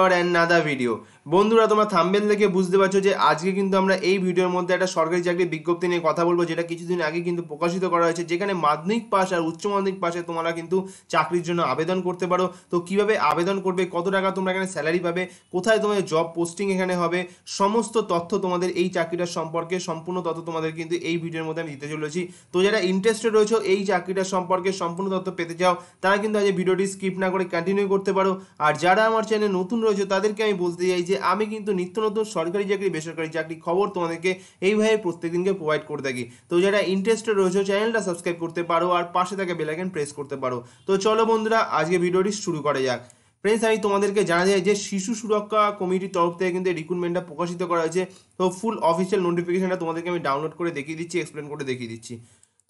another video বন্ধুরা তোমরা thumbnail দেখে বুঝতে পারছো যে আজকে কিন্তু আমরা এই ভিডিওর মধ্যে একটা সরকারি চাকরি বিজ্ঞপ্তি নিয়ে কথা বলবো যেটা কিছুদিন আগে কিন্তু প্রকাশিত করা হয়েছে যেখানে মাধ্যমিক পাস আর উচ্চ মাধ্যমিক পাসে তোমরা কিন্তু চাকরির জন্য আবেদন করতে পারো। তো কিভাবে আবেদন করবে, কত টাকা তোমরা এখানে স্যালারি পাবে, কোথায় তোমাদের জব পোস্টিং এখানে হবে, সমস্ত তথ্য তোমাদের এই চাকরিটার সম্পর্কে সম্পূর্ণ তথ্য তোমাদের কিন্তু এই ভিডিওর মধ্যে আমি দিতে চলেছি। তো যারা ইন্টারেস্টেড রয়েছে এই চাকরিটার সম্পর্কে সম্পূর্ণ তথ্য পেতে চাও তারা কিন্তু আজ ভিডিওটি স্কিপ না করে কন্টিনিউ করতে পারো। আর যারা আমার চ্যানেলে নতুন রয়েছে তাদেরকে আমি বলতে চাই যে আমি কিন্তু নিত্য নতুন সরকারি চাকরি বেসরকারি চাকরি খবর তোমাদেরকে এইভাবে প্রত্যেকদিনকে প্রোভাইড করে থাকি। তো যারা ইন্টারেস্টেড রয়েছে চ্যানেলটা সাবস্ক্রাইব করতে পারো আর পাশে থাকা বেল আইকন প্রেস করতে পারো। তো চলো বন্ধুরা আজকে ভিডিওটি শুরু করা যাক। ফ্রেন্ডস আমি তোমাদেরকে জানা যায় যে শিশু সুরক্ষা কমিটির তরফ থেকে কিন্তু রিক্রুটমেন্টটা প্রকাশিত করা হয়েছে। তো ফুল অফিসিয়াল নোটিফিকেশনটা তোমাদেরকে আমি ডাউনলোড করে দেখিয়ে দিচ্ছি, এক্সপ্লেন করে দেখিয়ে দিচ্ছি।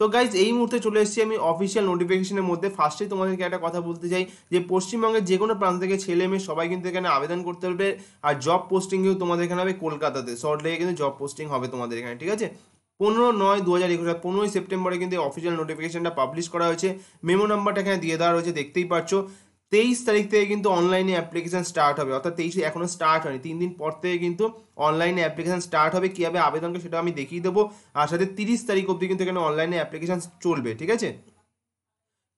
তো গাইজ এই মুহূর্তে চলে এসেছি আমি অফিসিয়াল নোটিফিকেশনের মধ্যে। ফার্স্টেই তোমাদেরকে একটা কথা বলতে চাই যে পশ্চিমবঙ্গের যে কোনো প্রান্ত থেকে ছেলে মেয়ে সবাই কিন্তু এখানে আবেদন করতে পারবে। আর জব পোস্টিংও তোমাদের এখানে হবে কলকাতাতে, শর্ট লেগে কিন্তু জব পোস্টিং হবে তোমাদের এখানে, ঠিক আছে। 15/9/2021 15ই সেপ্টেম্বরে কিন্তু অফিসিয়াল নোটিফিকেশনটা পাবলিশ করা হয়েছে। মেমো নাম্বারটা এখানে দিয়ে দেওয়া রয়েছে, দেখতেই পাচ্ছ। 23 তারিখ থেকে কিন্তু অনলাইনে অ্যাপ্লিকেশন স্টার্ট হবে, অর্থাৎ 23 এখনও স্টার্ট হয়নি, 3 দিন পর থেকে কিন্তু অনলাইনে অ্যাপ্লিকেশন স্টার্ট হবে। কীভাবে আবেদনকে সেটা আমি দেখিয়ে দেবো। আর সাথে 30 তারিখ অবধি কিন্তু এখানে অনলাইনে অ্যাপ্লিকেশন চলবে, ঠিক আছে।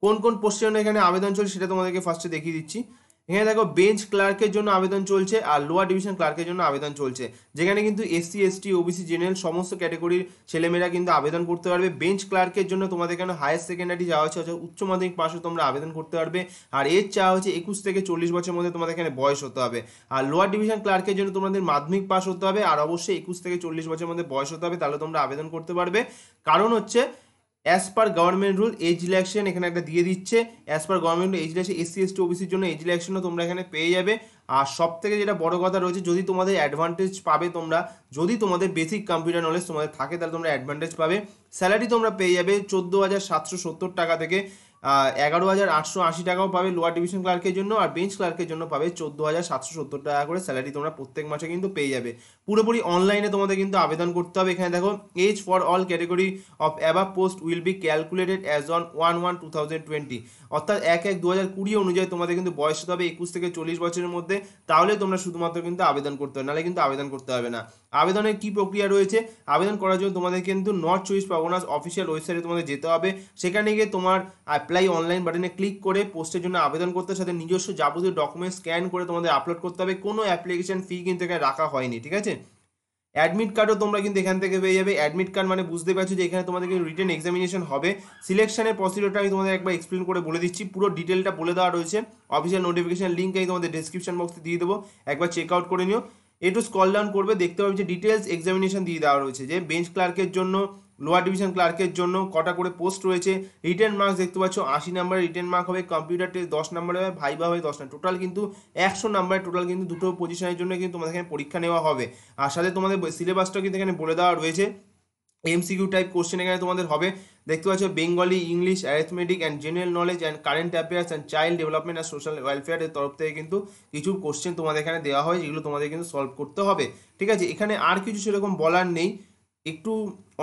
কোন কোন পোস্টে এখানে আবেদন চলছে সেটা তোমাদেরকে ফার্স্টে দেখিয়ে দিচ্ছি। এখানে দেখো বেঞ্চ ক্লার্কের জন্য আবেদন চলছে আর লোয়ার ডিভিশন ক্লার্কের জন্য আবেদন চলছে, যেখানে কিন্তু SC ST OBC জেনারেল সমস্ত ক্যাটাগরির ছেলেমেয়েরা কিন্তু আবেদন করতে পারবে। বেঞ্চ ক্লার্কের জন্য তোমাদের এখানে হায়ার সেকেন্ডারি যাওয়া হচ্ছে, অর্থাৎ উচ্চ মাধ্যমিক পাশও তোমরা আবেদন করতে পারবে। আর এজ চাওয়া হচ্ছে 21 থেকে 40 বছরের মধ্যে তোমাদের এখানে বয়স হতে হবে। আর লোয়ার ডিভিশন ক্লার্কের জন্য তোমাদের মাধ্যমিক পাস হতে হবে আর অবশ্যই 21 থেকে 40 বছরের মধ্যে বয়স হতে হবে, তাহলে তোমরা আবেদন করতে পারবে। কারণ হচ্ছে as per government rule age relaxation এখানে একটা দিয়ে দিচ্ছে। As per government rule age relaxation SC ST OBCর জন্য এজ রিল্যাক্সেশনও তোমরা এখানে পেয়ে যাবে। আর সব থেকে যেটা বড় কথা রয়েছে, যদি তোমাদের অ্যাডভান্টেজ পাবে তোমরা, যদি তোমাদের বেসিক কম্পিউটার নলেজ তোমাদের থাকে তাহলে তোমরা অ্যাডভান্টেজ পাবে। স্যালারি তোমরা পেয়ে যাবে 14,770 টাকা থেকে 11,880 টাকাও পাবে লোয়ার ডিভিশন ক্লার্কের জন্য। আর বেঞ্চ ক্লার্কের জন্য পাবে 14,770 টাকা করে স্যালারি তোমরা প্রত্যেক মাসে কিন্তু পেয়ে যাবে। পুরোপুরি অনলাইনে তোমাদের কিন্তু আবেদন করতে হবে। এখানে দেখো age for all category of above post will be calculated as on 1/1/2020 অর্থাৎ 1/1/2020 অনুযায়ী তোমাদের কিন্তু বয়স হতে হবে 21 থেকে 40 বছরের মধ্যে, তাহলে তোমরা শুধুমাত্র কিন্তু আবেদন করতে হবে, নাহলে কিন্তু আবেদন করতে হবে না। আবেদনের কী প্রক্রিয়া রয়েছে, আবেদন করার জন্য তোমাদের কিন্তু North24parganas অফিসিয়াল ওয়েবসাইটে তোমাদের যেতে হবে। সেখানে গিয়ে তোমার অ্যাপ্লাই অনলাইন বাটনে ক্লিক করে পোস্টের জন্য আবেদন করতে সাথে নিজস্ব যাবতীয় ডকুমেন্ট স্ক্যান করে তোমাদের আপলোড করতে হবে। কোনো অ্যাপ্লিকেশন ফি কিন্তু এখানে রাখা হয়নি, ঠিক আছে। অ্যাডমিট কার্ডও তোমরা কিন্তু এখান থেকে পেয়ে যাবে। অ্যাডমিট কার্ড মানে বুঝতে পারছো যে এখানে তোমাদের কিন্তু রিটেন এক্সামিনেশন হবে। সিলেকশনের প্রসিডিওরটা আমি তোমাদের একবার এক্সপ্লেন করে বলে দিচ্ছি, পুরো ডিটেলটা বলে দেওয়া রয়েছে। অফিসিয়াল নোটিফিকেশন লিঙ্ক আমি তোমাদের ডিসক্রিপশন বক্সে দিয়ে দেবো, একবার চেক আউট করে নিও। একটু স্ক্রল ডাউন করবে, দেখতে পাবে যে ডিটেলস এক্সামিনেশন দিয়ে দেওয়া রয়েছে, যে বেঞ্চ ক্লার্কের জন্য লোয়ার ডিভিশন ক্লার্কের জন্য কটা করে পোস্ট রয়েছে। রিটেন মার্কস দেখতে পাচ্ছ 80 নম্বরে রিটেন মার্ক হবে, কম্পিউটার টেস্ট 10 নম্বরে হবে, ভাইভা হবে 10 নম্বর, টোটাল কিন্তু 100 নম্বরে টোটাল কিন্তু দুটো পজিশনের জন্য কিন্তু তোমাদের এখানে পরীক্ষা নেওয়া হবে। আর সাথে তোমাদের সিলেবাসটাও কিন্তু এখানে বলে দেওয়া রয়েছে। MCQ টাইপ কোশ্চেন এখানে তোমাদের হবে, দেখতে পাচ্ছ Bengali, English, arithmetic and general knowledge and current affairs and child development and social ওয়েলফেয়ারের তরফ থেকে কিন্তু কিছু কোশ্চেন তোমাদের এখানে দেওয়া হয় যেগুলো তোমাদের কিন্তু সলভ করতে হবে, ঠিক আছে। এখানে আর কিছু সেরকম বলার নেই, একটু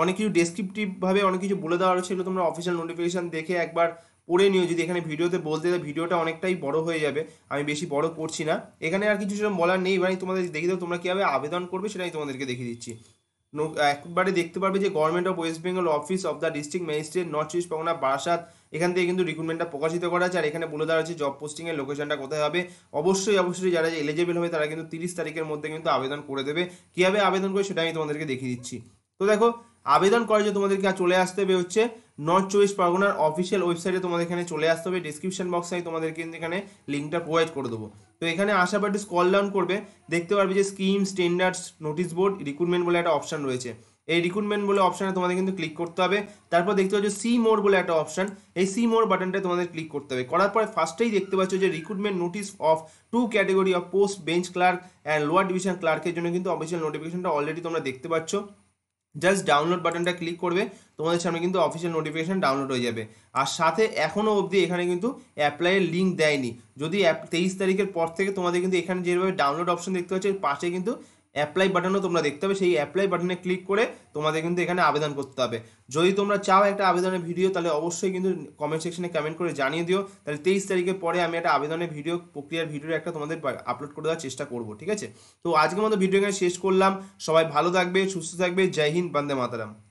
অনেক কিছু ডেসক্রিপটিভভাবে অনেক কিছু বলে দেওয়া রয়েছে, সেগুলো তোমরা অফিসিয়াল নোটিফিকেশান দেখে একবার পড়ে নিও। যদি এখানে ভিডিওতে বলতে ভিডিওটা অনেকটাই বড় হয়ে যাবে, আমি বেশি বড় করছি না। এখানে আর কিছু সেরকম বলার নেই, এবার তোমাদের দেখিয়ে দেবো তোমরা কীভাবে আবেদন করবে সেটাই তোমাদেরকে দেখিয়ে দিচ্ছি। একবারে দেখতে পারবে যে government of West Bengal office of the district magistrate North24parganas Barasat, এখান থেকে কিন্তু রিক্রুটমেন্টটা প্রকাশিত করা আছে। আর এখানে বলে দেওয়া হচ্ছে জব পোস্টিংয়ের লোকেশনটা কোথায় হবে। অবশ্যই যারা এলিজেবল হবে তারা কিন্তু 30 তারিখের মধ্যে কিন্তু আবেদন করে দেবে। কীভাবে আবেদন করে সেটা আমি তোমাদেরকে দেখিয়ে দিচ্ছি। তো দেখো আবেদন করার জন্য তোমাদেরকে চলে আসতে হবে হচ্ছে North24parganas অফিসিয়াল ওয়েবসাইটে তোমাদের এখানে চলে আসতে হবে। ডিসক্রিপশন বক্সে আমি তোমাদের কিন্তু এখানে লিঙ্কটা প্রোভাইড করে দেবো। তো এখানে আসার পর স্ক্রল ডাউন করবে, দেখতে পারবে যে scheme, standards, notice board, recruitment বলে একটা অপশান রয়েছে। এই রিক্রুটমেন্ট বলে অপশানে তোমাদের কিন্তু ক্লিক করতে হবে। তারপর দেখতে পাচ্ছ সি মোর বলে একটা অপশান, এই সি মোর বাটনটা তোমাদের ক্লিক করতে হবে। করার পরে ফার্স্টেই দেখতে পাচ্ছ যে recruitment notice of 2 category of post bench clerk and lower division ক্লার্কের জন্য কিন্তু অফিসিয়াল নোটিফিকেশনটা অলরেডি তোমরা দেখতে পাচ্ছ। জাস্ট ডাউনলোড বাটনটা ক্লিক করবে, তোমাদের সামনে কিন্তু অফিসিয়াল নোটিফিকেশান ডাউনলোড হয়ে যাবে। আর সাথে এখনও অবধি এখানে কিন্তু অ্যাপ্লাইয়ের লিঙ্ক দেয়নি। যদি 23 তারিখের পর থেকে তোমাদের কিন্তু এখানে যেভাবে ডাউনলোড অপশন দেখতে পাচ্ছ পাশে কিন্তু অ্যাপ্লাই বাটনও তোমরা দেখতে পাবে। সেই অ্যাপ্লাই বাটনে ক্লিক করে তোমাদের কিন্তু এখানে আবেদন করতে হবে। যদি তোমরা চাও একটা আবেদনের ভিডিও, তাহলে অবশ্যই কিন্তু কমেন্ট সেকশনে কমেন্ট করে জানিয়ে দিও। তাহলে 23 তারিখের পরে আমি একটা আবেদনের ভিডিও, প্রক্রিয়ার ভিডিও একটা তোমাদের আপলোড করে দেওয়ার চেষ্টা করব, ঠিক আছে। তো আজকের মতো ভিডিও এখানে শেষ করলাম। সবাই ভালো থাকবে, সুস্থ থাকবে। জয় হিন্দ, বন্দে মাতরম।